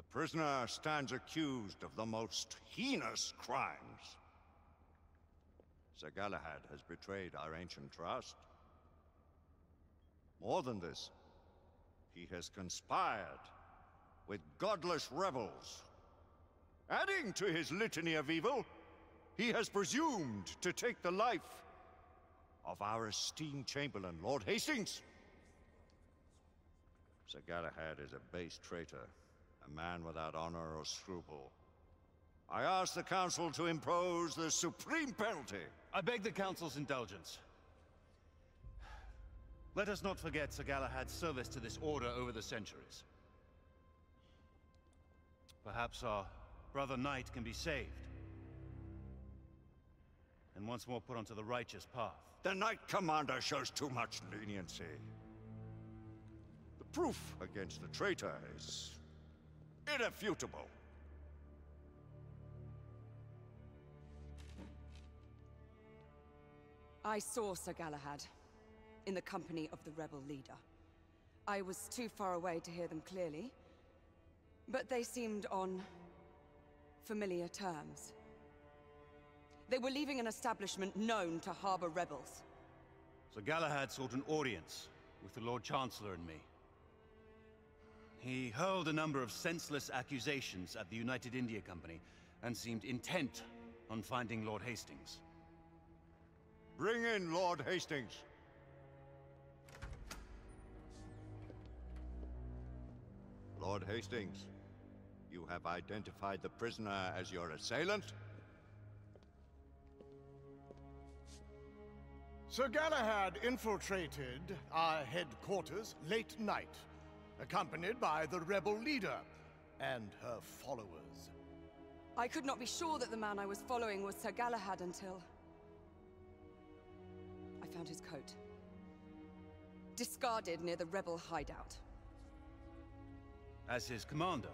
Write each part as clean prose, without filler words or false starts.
The prisoner stands accused of the most heinous crimes. Sir Galahad has betrayed our ancient trust. More than this, he has conspired with godless rebels. Adding to his litany of evil, he has presumed to take the life of our esteemed Chamberlain, Lord Hastings. Sir Galahad is a base traitor, a man without honor or scruple. I ask the Council to impose the supreme penalty. I beg the Council's indulgence. Let us not forget Sir Galahad's service to this order over the centuries. Perhaps our brother knight can be saved, and once more put onto the righteous path. The Knight Commander shows too much leniency. The proof against the traitor is irrefutable. I saw Sir Galahad in the company of the rebel leader. I was too far away to hear them clearly, but they seemed on familiar terms. They were leaving an establishment known to harbor rebels. Sir Galahad sought an audience with the Lord Chancellor and me. He hurled a number of senseless accusations at the United India Company and seemed intent on finding Lord Hastings. Bring in Lord Hastings. Lord Hastings, you have identified the prisoner as your assailant? Sir Galahad infiltrated our headquarters late night, accompanied by the rebel leader and her followers. I could not be sure that the man I was following was Sir Galahad until I found his coat, discarded near the rebel hideout. As his commander,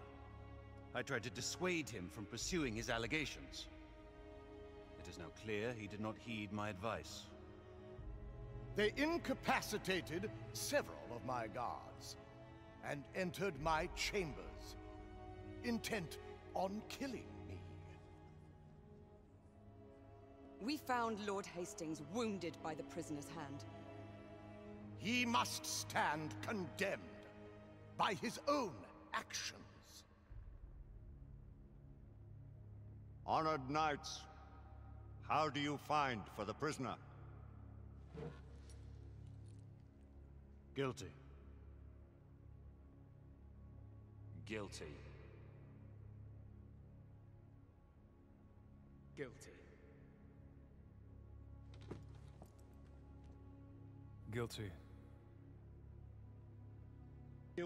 I tried to dissuade him from pursuing his allegations. It is now clear he did not heed my advice. They incapacitated several of my guards and entered my chambers, intent on killing me. We found Lord Hastings wounded by the prisoner's hand. He must stand condemned by his own actions. Honored knights, how do you find for the prisoner? Guilty. Guilty. Guilty. Guilty. Guilty.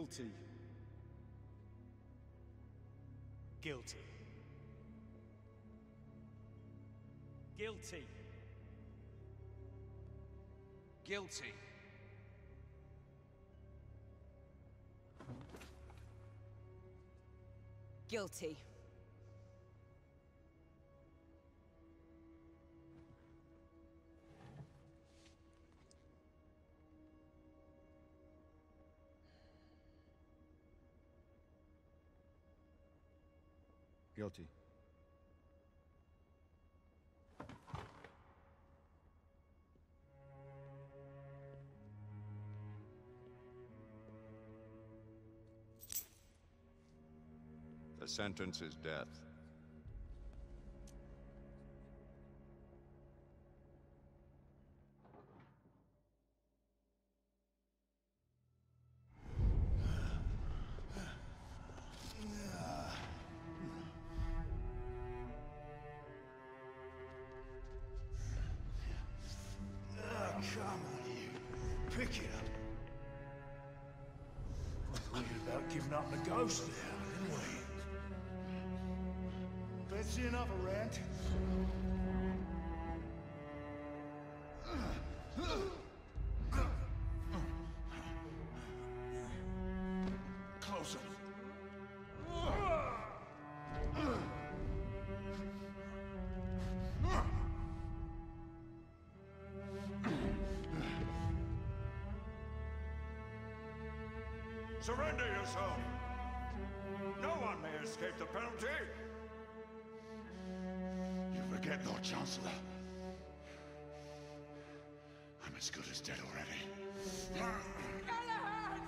Guilty. Guilty. Guilty. Guilty. Guilty. The sentence is death. Surrender yourself! No one may to escape the penalty. You forget, Lord Chancellor. I'm as good as dead already. Galahad!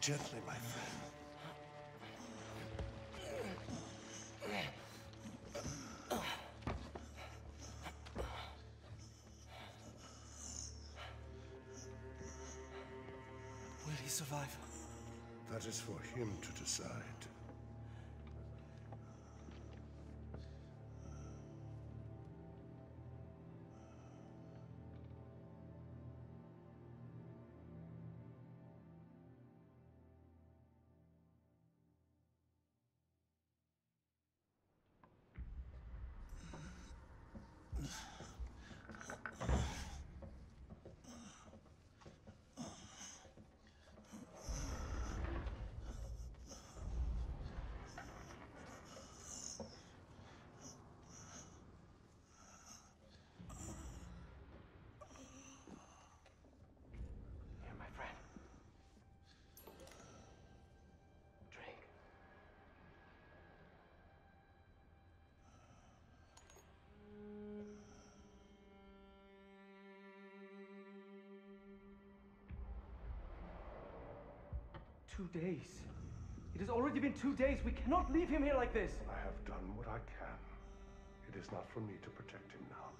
Gently, my friend. Will he survive? That is for him to decide. "2 days. It has already been 2 days. We cannot leave him here like this. I have done what I can. It is not for me to protect him now.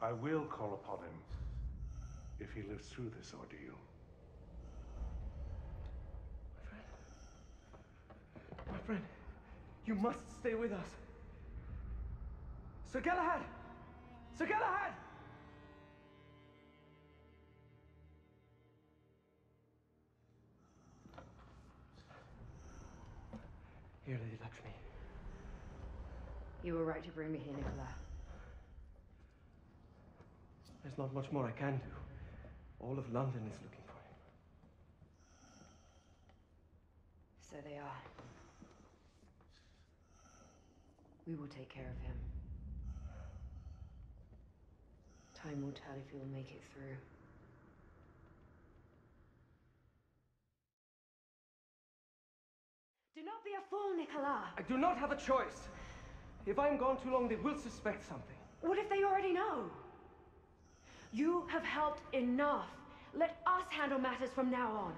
I will call upon him if he lives through this ordeal. My friend, you must stay with us. Sir Galahad! Sir Galahad! Here, Lady Lakshmi. You were right to bring me here, Nikola. There's not much more I can do. All of London is looking for him. So they are. We will take care of him. Time will tell if you'll make it through. Do not be a fool, Nikola! I do not have a choice. If I'm gone too long, they will suspect something. What if they already know? You have helped enough. Let us handle matters from now on.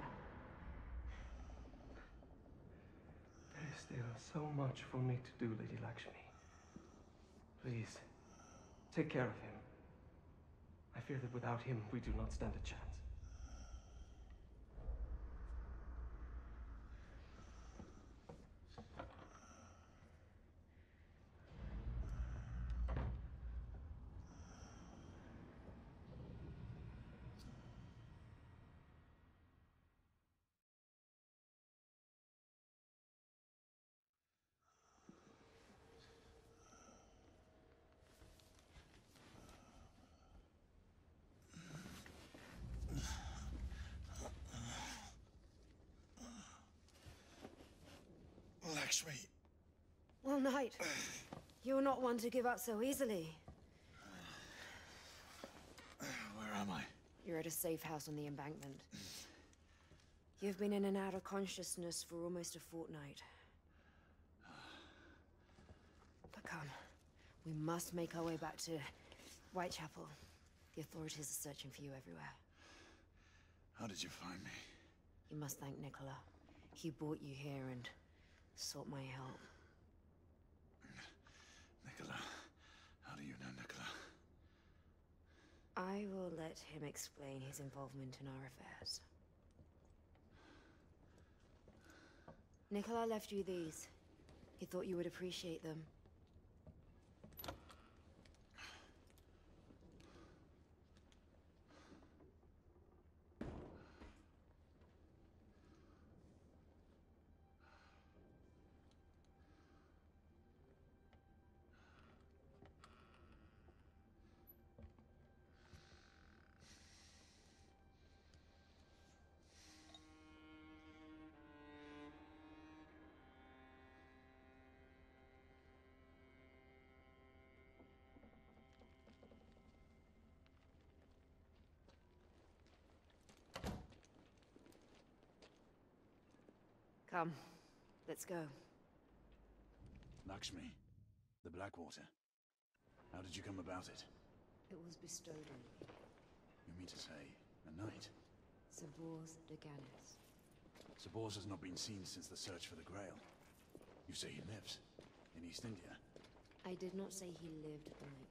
There is still so much for me to do, Lady Lakshmi. Please, take care of him. I fear that without him, we do not stand a chance. Lakshmi. Well, Knight, you're not one to give up so easily. Where am I? You're at a safe house on the embankment. You've been in and out of consciousness for almost a fortnight. But come, we must make our way back to Whitechapel. The authorities are searching for you everywhere. How did you find me? You must thank Nikola. He brought you here and sought my help. Nikola, how do you know Nikola? I will let him explain his involvement in our affairs. Nikola left you these. He thought you would appreciate them. Come, let's go. Lakshmi, the Blackwater. How did you come about it? It was bestowed on me. You mean to say, a knight? Sabors de Ganis. Sabors has not been seen since the search for the Grail. You say he lives? In East India? I did not say he lived, Knight.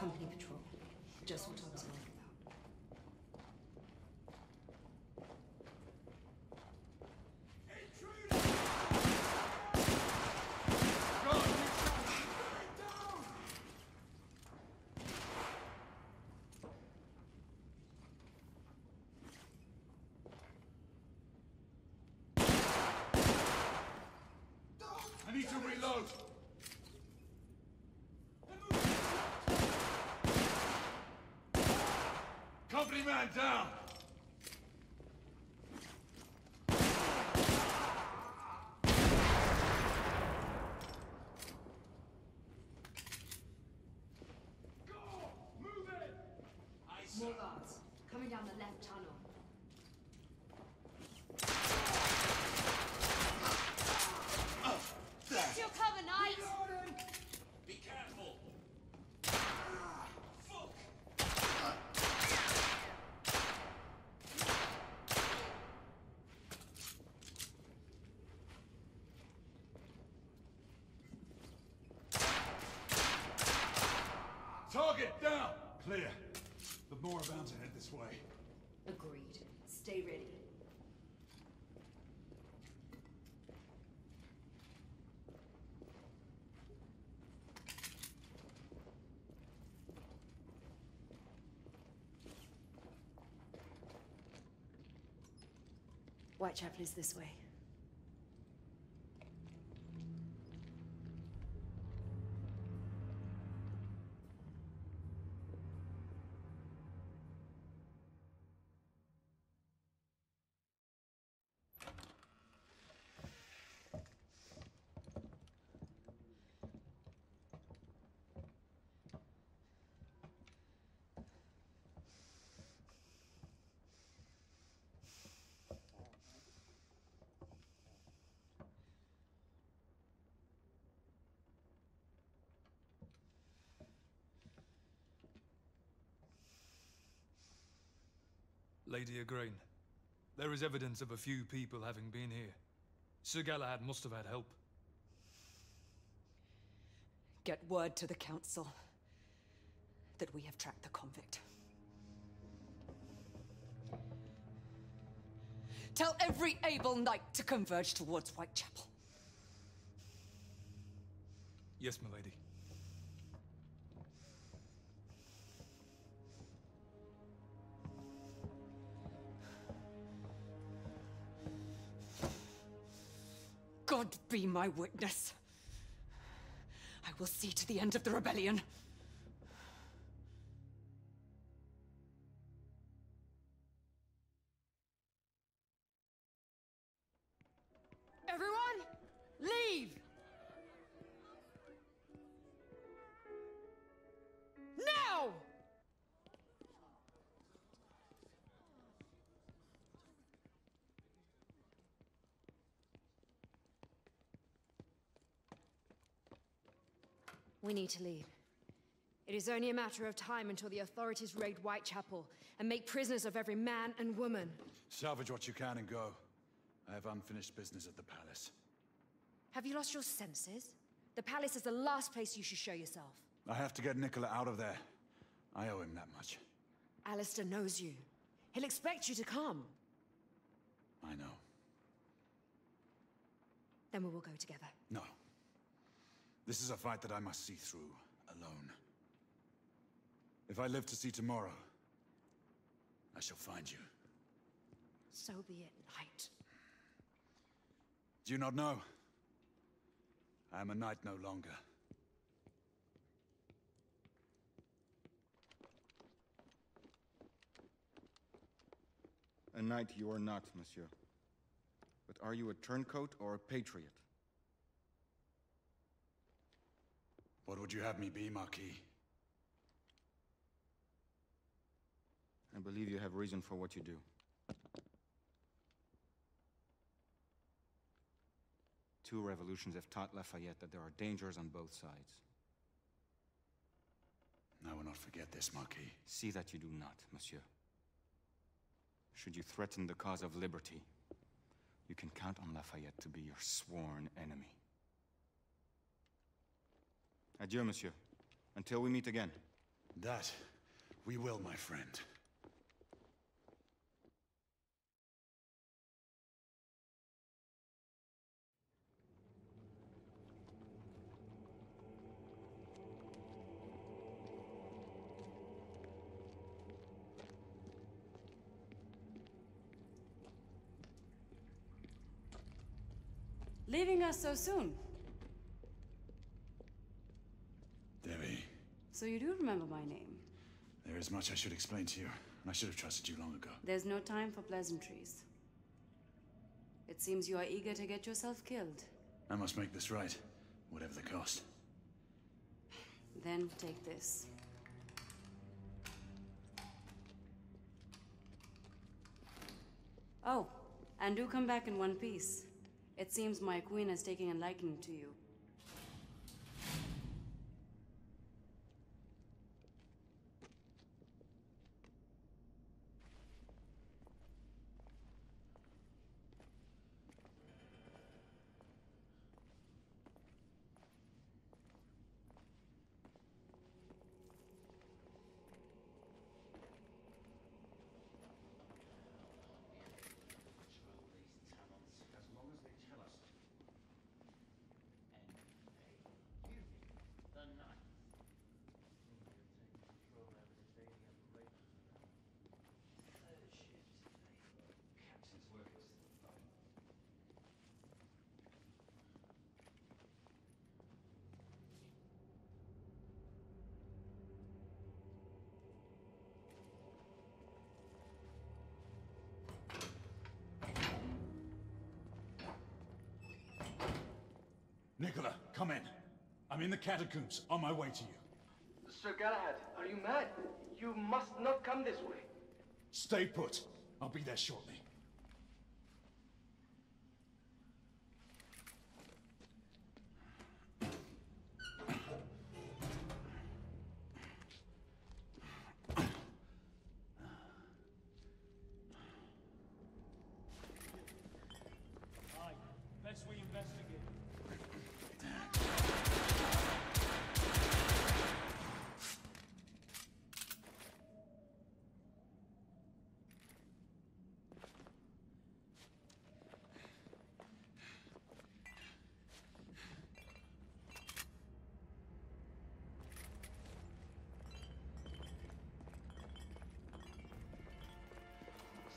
Company patrol. Just what I was like about. I need to reload! Company man down! Go! Move it! More guards. Coming down the left tunnel. Get your cover, Knight! Be careful! Target down! Clear. But more are bound to head this way. Agreed. Stay ready. Whitechapel is this way. Lady Agrain, there is evidence of a few people having been here. Sir Galahad must have had help. Get word to the council that we have tracked the convict. Tell every able knight to converge towards Whitechapel. Yes, my lady. God be my witness. I will see to the end of the rebellion. Everyone, leave! Now! We need to leave. It is only a matter of time until the authorities raid Whitechapel and make prisoners of every man and woman. Salvage what you can and go. I have unfinished business at the palace. Have you lost your senses? The palace is the last place you should show yourself. I have to get Nikola out of there. I owe him that much. Alistair knows you. He'll expect you to come. I know. Then we will go together. No. This is a fight that I must see through, alone. If I live to see tomorrow, I shall find you. So be it, Knight. Do you not know? I am a knight no longer. A knight you are not, monsieur. But are you a turncoat or a patriot? What would you have me be, Marquis? I believe you have reason for what you do. Two revolutions have taught Lafayette that there are dangers on both sides. I will not forget this, Marquis. See that you do not, monsieur. Should you threaten the cause of liberty, you can count on Lafayette to be your sworn enemy. Adieu, monsieur. Until we meet again. That we will, my friend. Leaving us so soon? Debbie. So you do remember my name? There is much I should explain to you, and I should have trusted you long ago. There's no time for pleasantries. It seems you are eager to get yourself killed. I must make this right, whatever the cost. Then take this. Oh, and do come back in one piece. It seems my queen has taken a liking to you. Nikola, come in. I'm in the catacombs, on my way to you. Sir Galahad, are you mad? You must not come this way. Stay put. I'll be there shortly.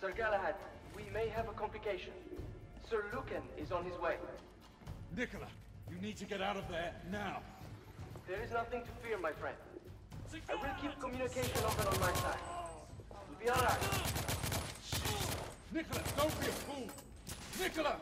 Sir Galahad, we may have a complication. Sir Lucan is on his way. Nikola, you need to get out of there now. There is nothing to fear, my friend. I will keep communication open on my side. We'll be all right. Nikola, don't be a fool! Nikola!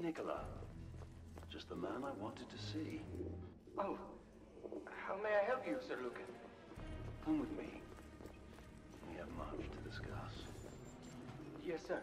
Nikola. Just the man I wanted to see. Oh, how may I help you, Sir Lucan? Come with me. We have much to discuss. Yes, sir.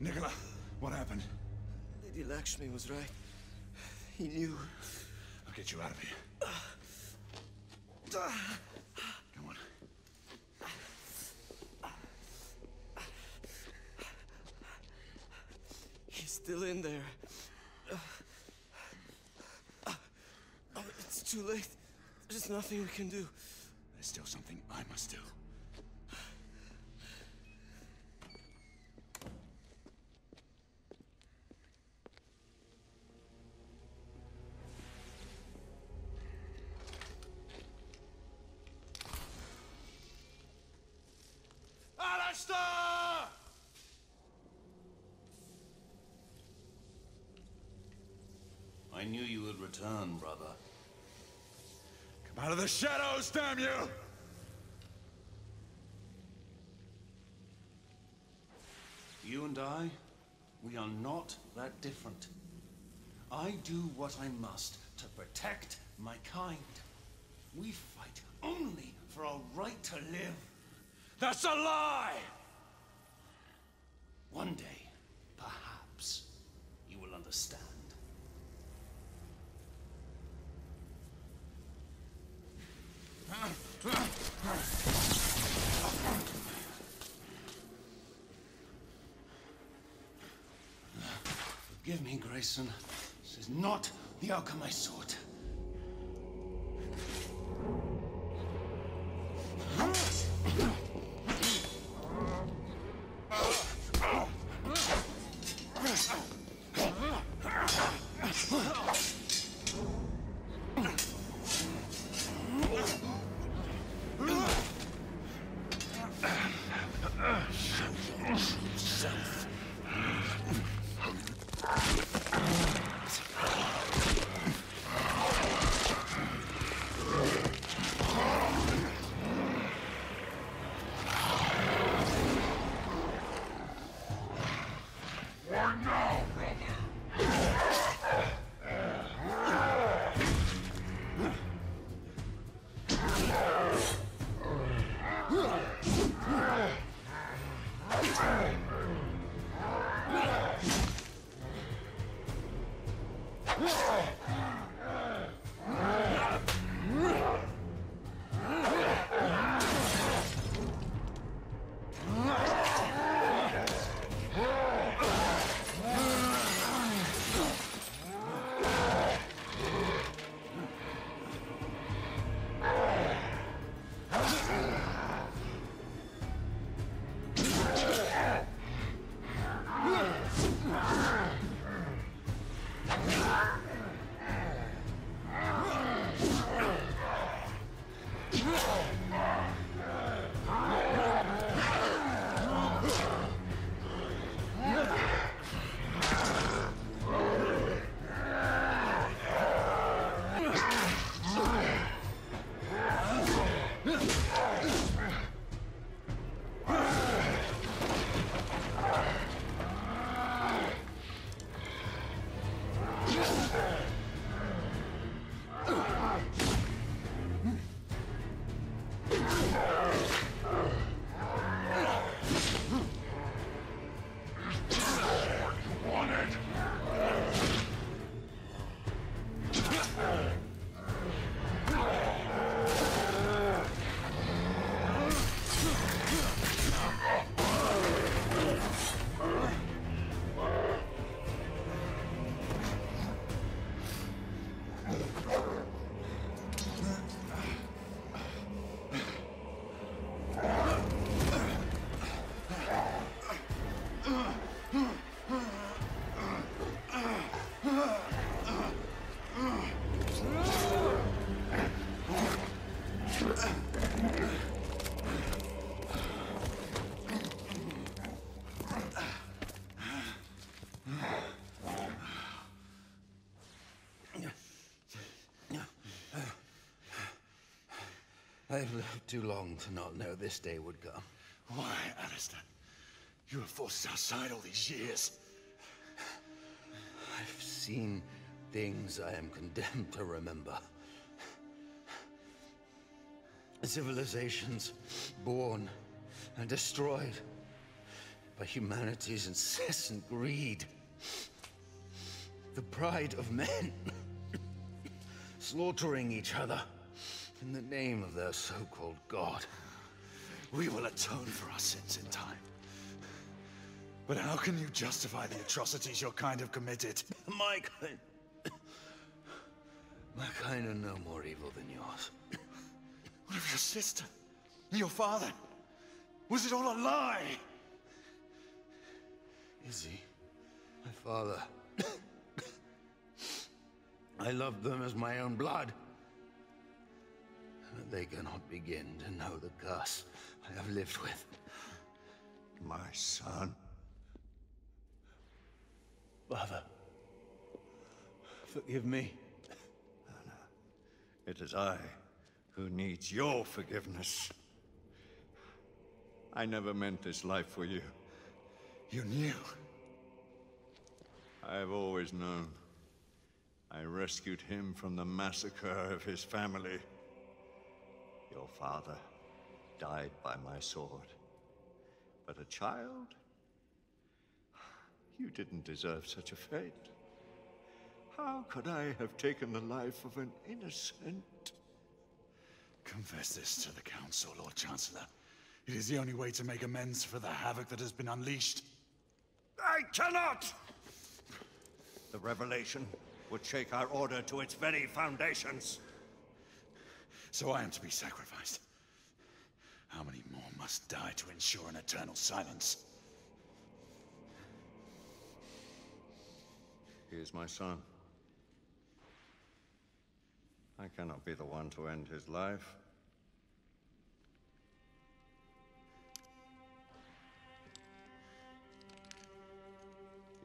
Nikola, what happened? Lady Lakshmi was right. He knew. I'll get you out of here. Come on. He's still in there. Oh, it's too late. There's nothing we can do. There's still something I must do. I knew you would return, brother. Come out of the shadows, damn you! You and I, we are not that different. I do what I must to protect my kind. We fight only for our right to live. That's a lie! One day, perhaps, you will understand. Forgive me, Grayson. This is not the outcome I sought. I've lived too long to not know this day would come. Why, Alistair? You have forced us outside all these years. I've seen things I am condemned to remember. Civilizations born and destroyed by humanity's incessant greed. The pride of men slaughtering each other in the name of their so-called God. We will atone for our sins in time. But how can you justify the atrocities your kind have committed? My kind... my kind are no more evil than yours. What of your sister? Your father? Was it all a lie? Izzy, my father... I loved them as my own blood. And they cannot begin to know the curse I have lived with. My son. Father, forgive me. Anna, it is I who needs your forgiveness. I never meant this life for you. You knew. I have always known. I rescued him from the massacre of his family. Your father died by my sword. But a child? You didn't deserve such a fate. How could I have taken the life of an innocent? Confess this to the Council, Lord Chancellor. It is the only way to make amends for the havoc that has been unleashed. I cannot! The revelation would shake our order to its very foundations. So I am to be sacrificed. How many more must die to ensure an eternal silence? He is my son. I cannot be the one to end his life.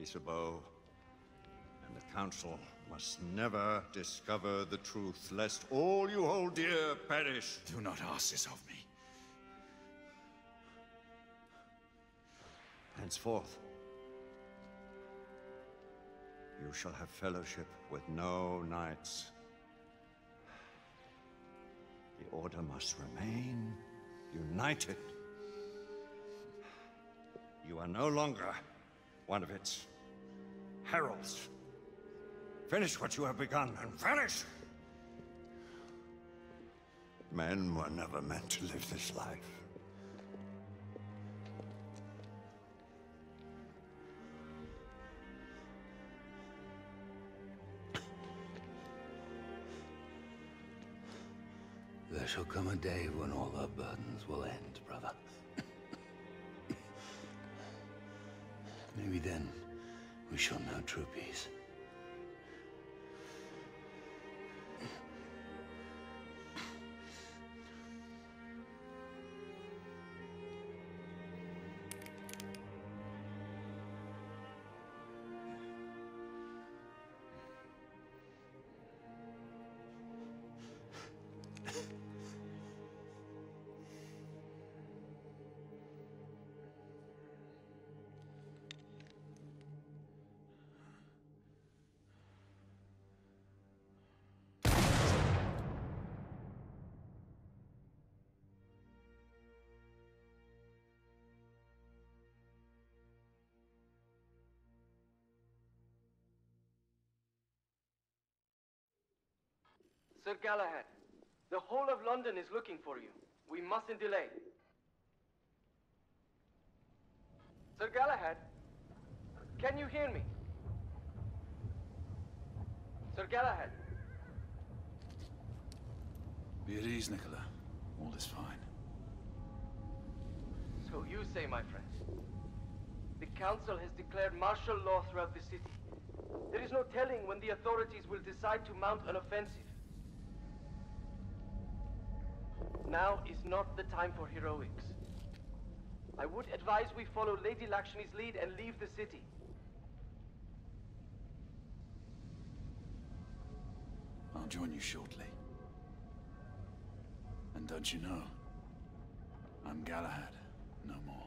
Isabeau and the Council must never discover the truth, lest all you hold dear perish. Do not ask this of me. Henceforth, you shall have fellowship with no knights. The order must remain united. You are no longer one of its heralds. Finish what you have begun and vanish! Men were never meant to live this life. There shall come a day when all our burdens will end, brother. Maybe then we shall know true peace. Sir Galahad, the whole of London is looking for you. We mustn't delay. Sir Galahad, can you hear me? Sir Galahad. Be at ease, Nikola. All is fine. So you say, my friend. The council has declared martial law throughout the city. There is no telling when the authorities will decide to mount an offensive. Now is not the time for heroics. I would advise we follow Lady Lakshmi's lead and leave the city. I'll join you shortly. And don't you know, I'm Galahad no more.